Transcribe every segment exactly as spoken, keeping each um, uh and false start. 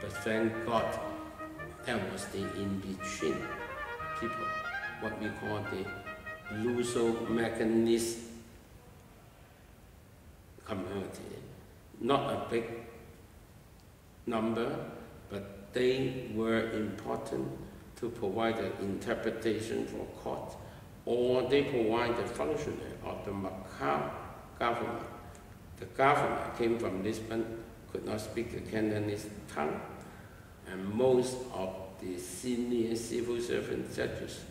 But thank God, that was the in-between people, what we call the Luso-Macanese community. Not a big number, but they were important to provide the interpretation for court, or they provide the functionary of the Macau government. The governor came from Lisbon, could not speak the Cantonese tongue, and most of the senior civil servant judges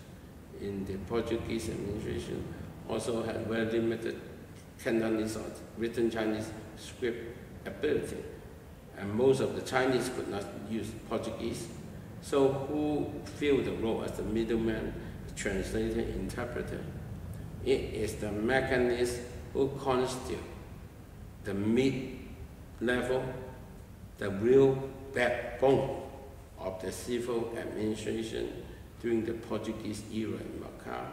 in the Portuguese administration also had very limited Cantonese or written Chinese script ability, and most of the Chinese could not use Portuguese. So who filled the role as the middleman, translator, interpreter? It is the Macanese who constitute the mid-level, the real backbone of the civil administration during the Portuguese era in Macau,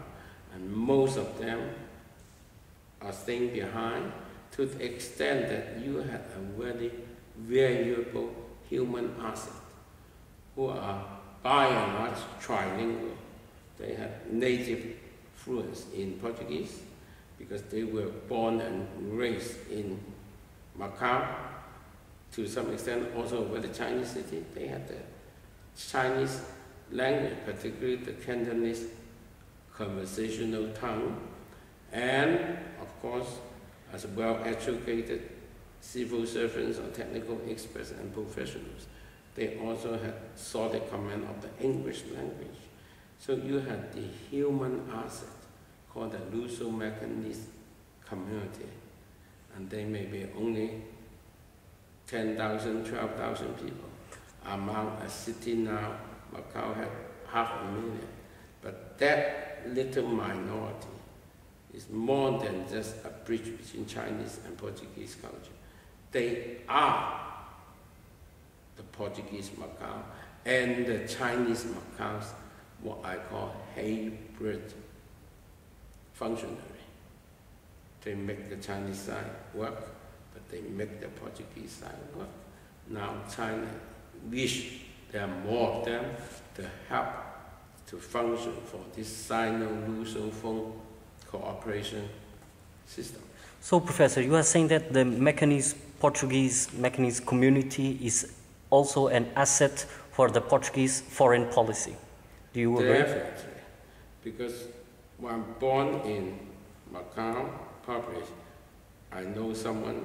and most of them are staying behind to the extent that you have a very valuable human asset who are by and large trilingual. They have native fluence in Portuguese because they were born and raised in Macau, to some extent also with the Chinese city. They had the Chinese language, particularly the Cantonese conversational tongue, and of course as well-educated civil servants or technical experts and professionals. They also had solid command of the English language. So you had the human asset called the Luso-Macanese community, and they may be only ten thousand, twelve thousand people among a city now. Macau had half a million, but that little minority is more than just a bridge between Chinese and Portuguese culture. They are the Portuguese Macau and the Chinese Macau's what I call hybrid functionary. They make the Chinese side work, but they make the Portuguese side work. Now China wish there are more of them to help to function for this Sino-Lusophone cooperation system. So, Professor, you are saying that the Macanese Portuguese Macanese community is also an asset for the Portuguese foreign policy. Do you agree? Definitely. Because when I'm born in Macau, probably I know someone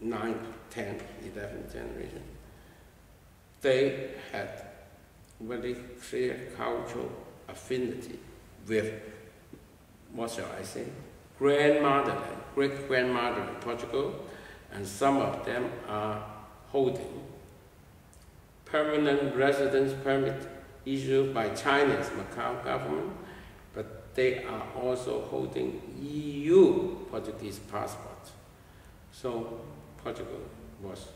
ninth, tenth, eleventh generation. They had very clear cultural affinity with, what shall I say, grandmother, great-grandmother in Portugal, and some of them are holding permanent residence permit issued by China's Macau government, but they are also holding E U Portuguese passports. So Portugal was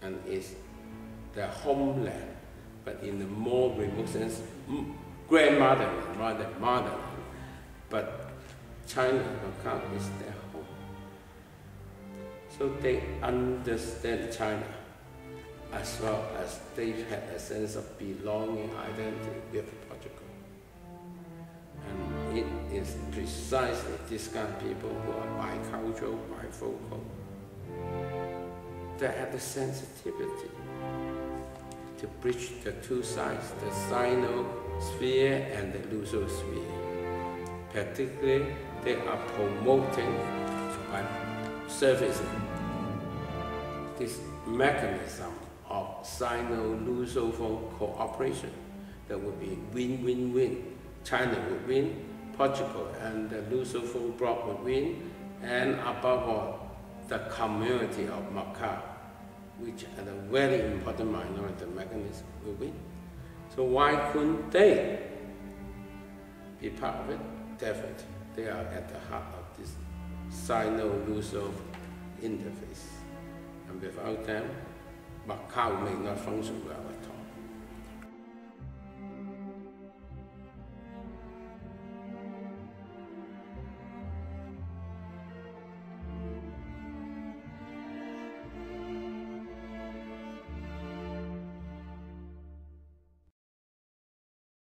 and is their homeland, but in the more remote sense, grandmotherland rather than motherland. But China, Macau is their home. So they understand China, as well as they had a sense of belonging, identity with Portugal. And it is precisely this kind of people who are bicultural, bifocal, that have the sensitivity to bridge the two sides, the Sino-sphere and the Luso-sphere. Particularly, they are promoting by servicing this mechanism of Sino-Lusophone cooperation that would be win-win-win. China would win, Portugal and the Lusophone bloc would win, and above all, the community of Macau, which are a very important minority mechanism, will win. So why couldn't they be part of it? Definitely, they are at the heart of this Sino-Luso interface. And without them, Macau may not function well at all.